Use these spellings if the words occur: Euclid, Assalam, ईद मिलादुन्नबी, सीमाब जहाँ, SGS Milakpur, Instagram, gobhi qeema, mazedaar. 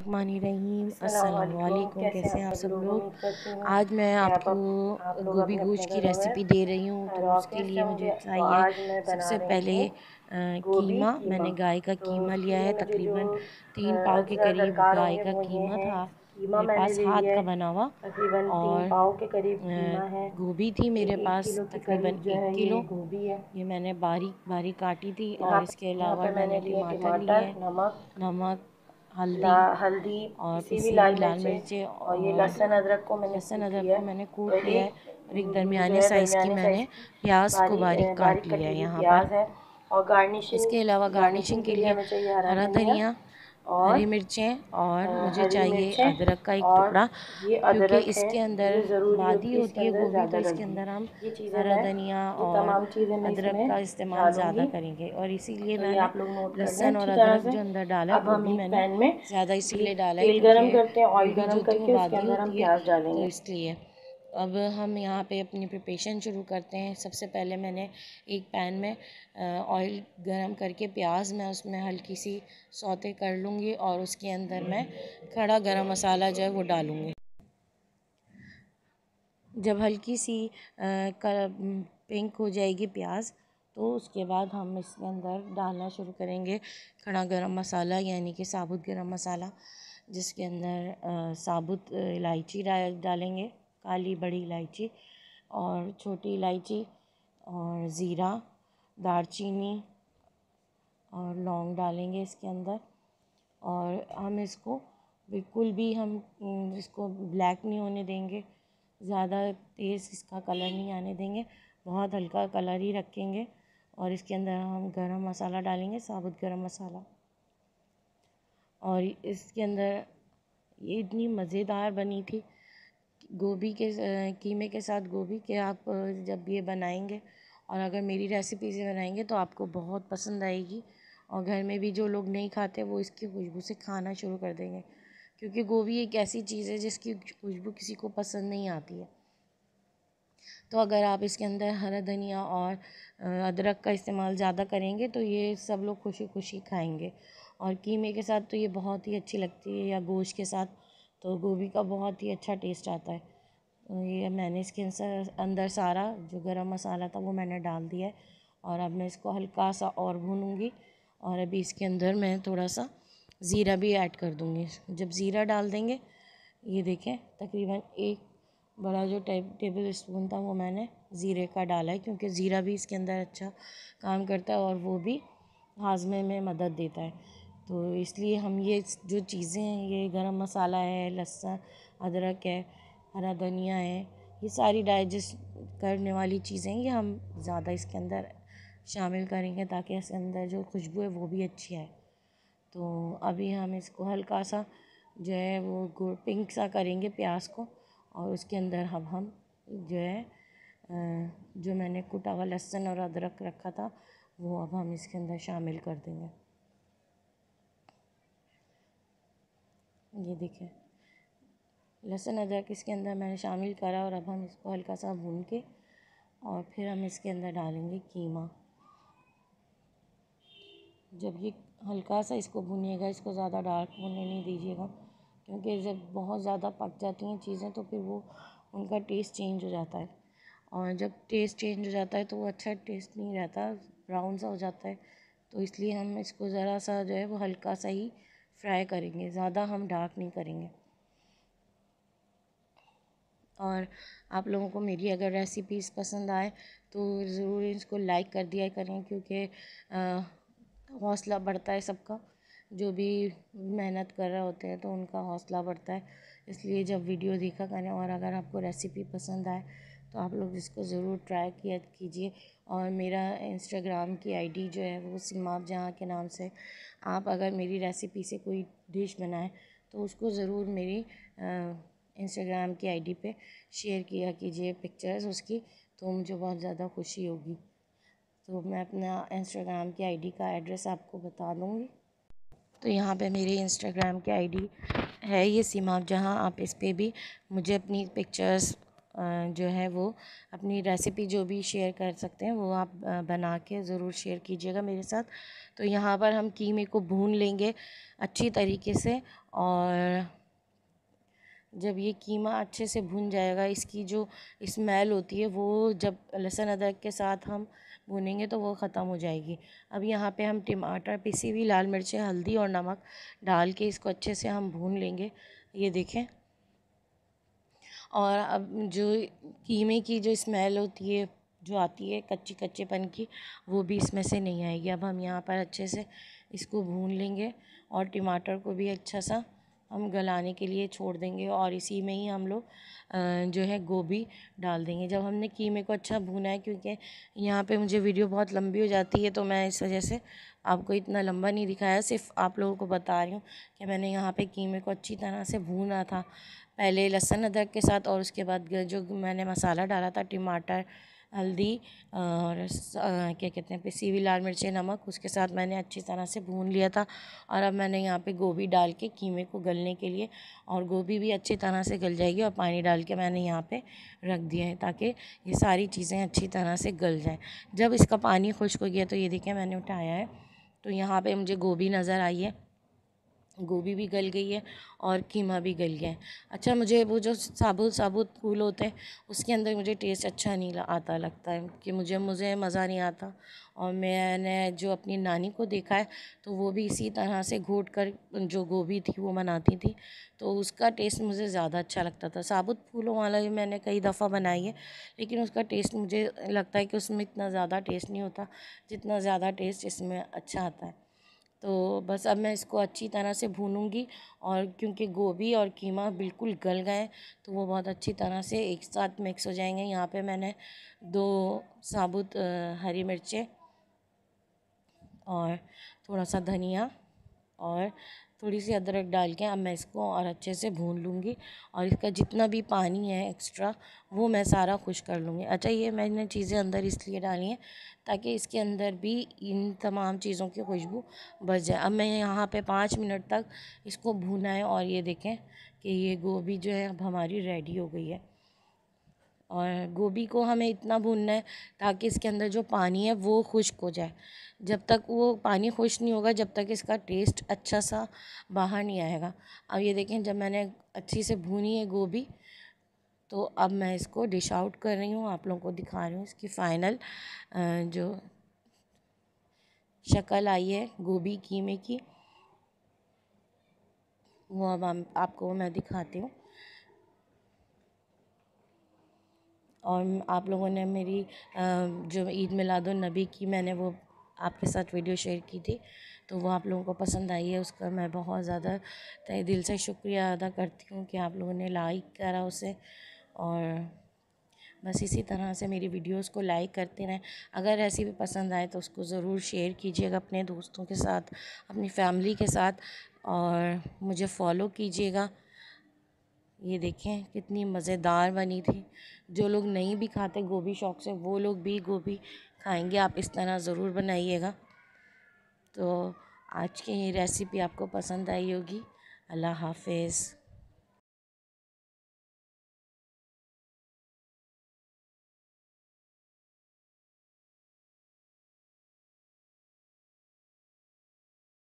अस्सलामुअलैकुम, कैसे आप सब लोग। आज मैं आपको गोभी गूश की रेसिपी दे रही हूँ। तो उसके लिए मुझे चाहिए सबसे पहले कीमा। मैंने गाय का कीमा लिया है, तकरीबन 3 पाव के करीब गाय का कीमा था मेरे पास, हाथ का बना हुआ। और गोभी थी मेरे पास तकरीबन 1 किलो गोभी है, ये मैंने बारीक बारीक काटी थी। और इसके अलावा मैंने टमाटर लिए, नमक, हल्दी और पीसी लाल मिर्चें और ये लहसुन अदरक को मैंने कूट लिया है। और एक दरमियाने साइज़ की मैंने प्याज को बारीक काट लिया है यहाँ पर। और गार्निशिंग, इसके अलावा गार्निशिंग के लिए हरा धनिया, हरी मिर्चें, और मुझे चाहिए अदरक का एक टुकड़ा, क्योंकि इसके अंदर वादी होती है गोभी, तो इसके अंदर हम हरा धनिया और अदरक का इस्तेमाल ज़्यादा करेंगे। और इसीलिए मैंने लहसुन और अदरक जो अंदर डाला गोभी मैंने ज़्यादा इसीलिए डाला है, तो इसलिए। अब हम यहाँ पे अपनी प्रिपरेशन शुरू करते हैं। सबसे पहले मैंने एक पैन में ऑयल गरम करके प्याज मैं उसमें हल्की सी सौते कर लूँगी, और उसके अंदर मैं खड़ा गरम मसाला जो है वो डालूँगी। जब हल्की सी पिंक हो जाएगी प्याज, तो उसके बाद हम इसके अंदर डालना शुरू करेंगे खड़ा गरम मसाला, यानी कि साबुत गरम मसाला, जिसके अंदर साबुत इलायची डालेंगे, काली बड़ी इलायची और छोटी इलायची, और ज़ीरा, दालचीनी और लौंग डालेंगे इसके अंदर। और हम इसको बिल्कुल भी इसको ब्लैक नहीं होने देंगे, ज़्यादा तेज़ इसका कलर नहीं आने देंगे, बहुत हल्का कलर ही रखेंगे। और इसके अंदर हम गरम मसाला डालेंगे, साबुत गरम मसाला। और इसके अंदर ये इतनी मज़ेदार बनी थी गोभी के कीमे के साथ गोभी के, आप जब ये बनाएंगे और अगर मेरी रेसिपी से बनाएंगे तो आपको बहुत पसंद आएगी। और घर में भी जो लोग नहीं खाते वो इसकी खुशबू से खाना शुरू कर देंगे, क्योंकि गोभी एक ऐसी चीज़ है जिसकी खुशबू किसी को पसंद नहीं आती है। तो अगर आप इसके अंदर हरा धनिया और अदरक का इस्तेमाल ज़्यादा करेंगे तो ये सब लोग खुशी खुशी खाएँगे। और कीमे के साथ तो ये बहुत ही अच्छी लगती है, या गोश्त के साथ, तो गोभी का बहुत ही अच्छा टेस्ट आता है। ये मैंने इसके अंदर सारा जो गरम मसाला था वो मैंने डाल दिया है। और अब मैं इसको हल्का सा और भूनूंगी। और अभी इसके अंदर मैं थोड़ा सा ज़ीरा भी ऐड कर दूंगी। जब ज़ीरा डाल देंगे, ये देखें तकरीबन 1 बड़ा जो टेबल स्पून था वो मैंने ज़ीरे का डाला है, क्योंकि ज़ीरा भी इसके अंदर अच्छा काम करता है और वो भी हाजमे में मदद देता है। तो इसलिए हम ये जो चीज़ें हैं, ये गरम मसाला है, लहसुन अदरक है, हरा धनिया है, ये सारी डाइजेस्ट करने वाली चीज़ें ये हम ज़्यादा इसके अंदर शामिल करेंगे, ताकि इसके अंदर जो खुशबू है वो भी अच्छी आए। तो अभी हम इसको हल्का सा जो है वो पिंक सा करेंगे प्याज को। और उसके अंदर हम जो है जो मैंने कुटा हुआ लहसुन और अदरक रखा था वो अब हम इसके अंदर शामिल कर देंगे। ये देखें, लहसुन अदरक इसके अंदर मैंने शामिल करा। और अब हम इसको हल्का सा भून के और फिर हम इसके अंदर डालेंगे कीमा। जब ये हल्का सा इसको भुनिएगा, इसको ज़्यादा डार्क भुनने नहीं दीजिएगा, क्योंकि जब बहुत ज़्यादा पक जाती हैं चीज़ें तो फिर वो उनका टेस्ट चेंज हो जाता है। और जब टेस्ट चेंज हो जाता है तो वो अच्छा टेस्ट नहीं रहता, ब्राउन सा हो जाता है। तो इसलिए हम इसको ज़रा सा जो है वो हल्का सा ही फ्राई करेंगे, ज़्यादा हम डार्क नहीं करेंगे। और आप लोगों को मेरी अगर रेसिपीज़ पसंद आए तो ज़रूर इसको लाइक कर दिया करें, क्योंकि हौसला बढ़ता है सबका, जो भी मेहनत कर रहे होते हैं तो उनका हौसला बढ़ता है। इसलिए जब वीडियो देखा करें, और अगर आपको रेसिपी पसंद आए तो आप लोग इसको ज़रूर ट्राई कीजिए। और मेरा इंस्टाग्राम की आईडी जो है वो सीमाब जहाँ के नाम से, आप अगर मेरी रेसिपी से कोई डिश बनाएं तो उसको ज़रूर मेरी इंस्टाग्राम की आईडी पे शेयर किया कीजिए पिक्चर्स उसकी, तो मुझे बहुत ज़्यादा खुशी होगी। तो मैं अपना इंस्टाग्राम की आईडी का एड्रेस आपको बता दूँगी। तो यहाँ पे मेरे इंस्टाग्राम की आईडी है ये सीमाब जहाँ, आप इस पर भी मुझे अपनी पिक्चर्स जो है वो अपनी रेसिपी जो भी शेयर कर सकते हैं वो आप बना के ज़रूर शेयर कीजिएगा मेरे साथ। तो यहाँ पर हम कीमे को भून लेंगे अच्छी तरीके से, और जब ये कीमा अच्छे से भुन जाएगा, इसकी जो स्मेल होती है वो जब लहसुन अदरक के साथ हम भुनेंगे तो वो ख़त्म हो जाएगी। अब यहाँ पे हम टमाटर, पिसी हुई लाल मिर्चें, हल्दी और नमक डाल के इसको अच्छे से हम भून लेंगे, ये देखें। और अब जो कीमे की जो स्मेल होती है, जो आती है कच्ची कच्चेपन की, वो भी इसमें से नहीं आएगी। अब हम यहाँ पर अच्छे से इसको भून लेंगे और टमाटर को भी अच्छा सा हम गलाने के लिए छोड़ देंगे, और इसी में ही हम लोग जो है गोभी डाल देंगे। जब हमने कीमे को अच्छा भूना है, क्योंकि यहाँ पे मुझे वीडियो बहुत लंबी हो जाती है तो मैं इस वजह से आपको इतना लंबा नहीं दिखाया, सिर्फ आप लोगों को बता रही हूँ कि मैंने यहाँ पे कीमे को अच्छी तरह से भूना था, पहले लहसुन अदरक के साथ, और उसके बाद जो मैंने मसाला डाला था, टमाटर, हल्दी और क्या कहते हैं पिसी हुई लाल मिर्चें, नमक, उसके साथ मैंने अच्छी तरह से भून लिया था। और अब मैंने यहाँ पे गोभी डाल के कीमे को गलने के लिए, और गोभी भी अच्छी तरह से गल जाएगी, और पानी डाल के मैंने यहाँ पे रख दिया है ताकि ये सारी चीज़ें अच्छी तरह से गल जाए। जब इसका पानी खुश्क हो गया तो ये देखिए मैंने उठाया है, तो यहाँ पर मुझे गोभी नज़र आई है, गोभी भी गल गई है और कीमा भी गल गया है। अच्छा, मुझे वो जो साबुत साबुत फूल होते हैं उसके अंदर मुझे टेस्ट अच्छा नहीं आता, लगता है कि मुझे मुझे मज़ा नहीं आता। और मैंने जो अपनी नानी को देखा है तो वो भी इसी तरह से घोट कर जो गोभी थी वो बनाती थी, तो उसका टेस्ट मुझे ज़्यादा अच्छा लगता था। साबुत फूलों वाला भी मैंने कई दफ़ा बनाई है, लेकिन उसका टेस्ट मुझे लगता है कि उसमें इतना ज़्यादा टेस्ट नहीं होता जितना ज़्यादा टेस्ट इसमें अच्छा आता है। तो बस अब मैं इसको अच्छी तरह से भूनूंगी, और क्योंकि गोभी और कीमा बिल्कुल गल गए तो वो बहुत अच्छी तरह से एक साथ मिक्स हो जाएंगे। यहाँ पे मैंने 2 साबुत हरी मिर्चें और थोड़ा सा धनिया और थोड़ी सी अदरक डाल के अब मैं इसको और अच्छे से भून लूँगी, और इसका जितना भी पानी है एक्स्ट्रा वो मैं सारा खुश कर लूँगी। अच्छा, ये मैंने चीज़ें अंदर इसलिए डाली हैं ताकि इसके अंदर भी इन तमाम चीज़ों की खुशबू बच जाए। अब मैं यहाँ पे 5 मिनट तक इसको भूना है, और ये देखें कि ये गोभी जो है अब हमारी रेडी हो गई है। और गोभी को हमें इतना भूनना है ताकि इसके अंदर जो पानी है वो खुश्क हो जाए। जब तक वो पानी खुश्क नहीं होगा, जब तक इसका टेस्ट अच्छा सा बाहर नहीं आएगा। अब ये देखें, जब मैंने अच्छी से भूनी है गोभी, तो अब मैं इसको डिश आउट कर रही हूँ, आप लोगों को दिखा रही हूँ। इसकी फ़ाइनल जो शक्ल आई है गोभी कीमे की, वो अब आपको मैं दिखाती हूँ। और आप लोगों ने मेरी जो ईद मिलादुन्नबी की मैंने वो आपके साथ वीडियो शेयर की थी, तो वो आप लोगों को पसंद आई है, उसका मैं बहुत ज़्यादा तहे दिल से शुक्रिया अदा करती हूँ कि आप लोगों ने लाइक करा उसे। और बस इसी तरह से मेरी वीडियोस को लाइक करते रहें। अगर ऐसी भी पसंद आए तो उसको ज़रूर शेयर कीजिएगा अपने दोस्तों के साथ, अपनी फैमिली के साथ, और मुझे फॉलो कीजिएगा। ये देखें कितनी मज़ेदार बनी थी। जो लोग नहीं भी खाते गोभी शौक़ से, वो लोग भी गोभी खाएंगे। आप इस तरह ज़रूर बनाइएगा। तो आज की ये रेसिपी आपको पसंद आई होगी। अल्लाह हाफ़िज़।